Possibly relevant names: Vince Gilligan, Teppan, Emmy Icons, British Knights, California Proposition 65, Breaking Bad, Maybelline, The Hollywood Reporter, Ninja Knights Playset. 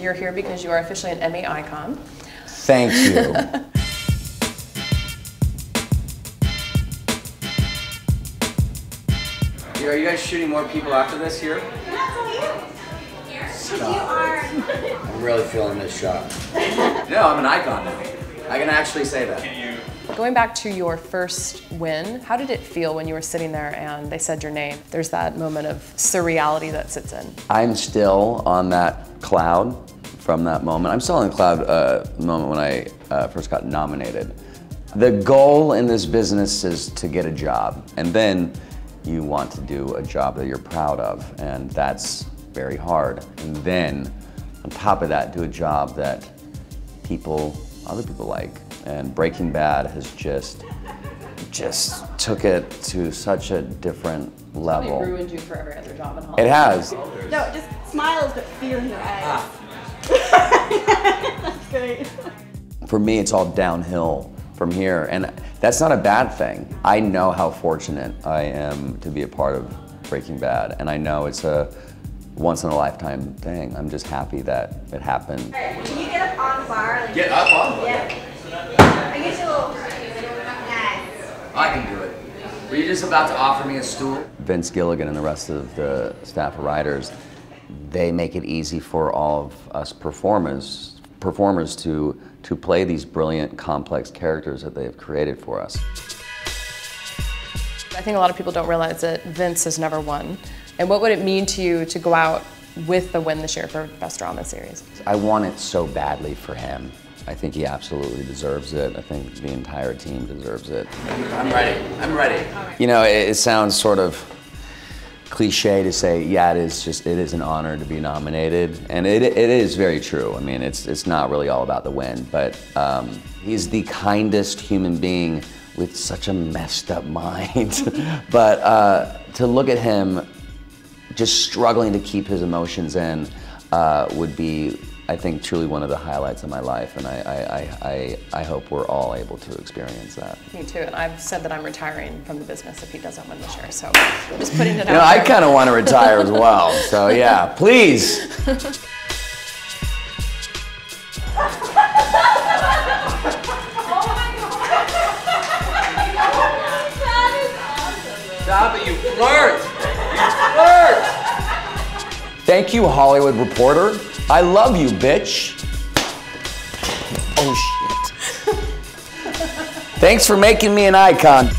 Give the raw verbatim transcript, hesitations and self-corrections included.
and you're here because you are officially an Emmy icon. Thank you. Are you guys shooting more people after this here? Stop. I'm really feeling this shot. No, I'm an icon now. I can actually say that. Going back to your first win, how did it feel when you were sitting there and they said your name? There's that moment of surreality that sits in. I'm still on that cloud from that moment. I'm still on the cloud uh, moment when I uh, first got nominated. The goal in this business is to get a job, and then you want to do a job that you're proud of, and that's very hard. And then, on top of that, do a job that people, other people like. And Breaking Bad has just, just took it to such a different level. Probably ruined you for every other job in Hollywood. It has. No, just smiles, but fear in your eyes. Ah. That's great. For me, it's all downhill from here, and that's not a bad thing. I know how fortunate I am to be a part of Breaking Bad, and I know it's a once-in-a-lifetime thing. I'm just happy that it happened. Can you get up on the bar? Like, get up on the bar? Yeah. I get you a little... Nice. I can do it. Were you just about to offer me a stool? Vince Gilligan and the rest of the staff of writers, they make it easy for all of us performers, performers to, to play these brilliant, complex characters that they have created for us. I think a lot of people don't realize that Vince has never won. And what would it mean to you to go out with the win this year for Best Drama Series? I want it so badly for him. I think he absolutely deserves it. I think the entire team deserves it. I'm ready. I'm ready. You know, it, it sounds sort of cliche to say, yeah, it is just, it is an honor to be nominated. And it, it is very true. I mean, it's, it's not really all about the win, but um, he's the kindest human being with such a messed up mind. But uh, to look at him just struggling to keep his emotions in uh, would be, I think, truly one of the highlights of my life, and I, I, I, I, I hope we're all able to experience that. Me too, and I've said that I'm retiring from the business if he doesn't win this year, so I'm just putting it out there. No, I kind of want to retire as well, so yeah, please. Stop it, you flirt! Thank you, Hollywood Reporter. I love you, bitch. Oh, shit. Thanks for making me an icon.